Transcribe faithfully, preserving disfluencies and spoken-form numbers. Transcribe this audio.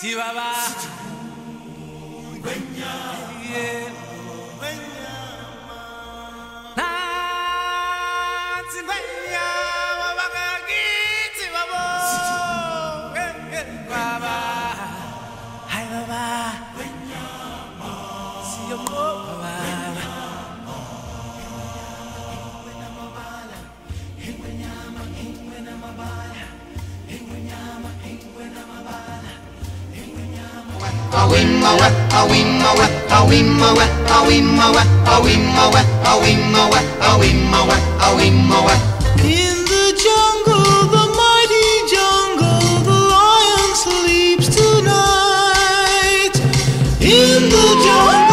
Chihuahua, in the jungle, the mighty jungle, the lion sleeps tonight. In the jungle.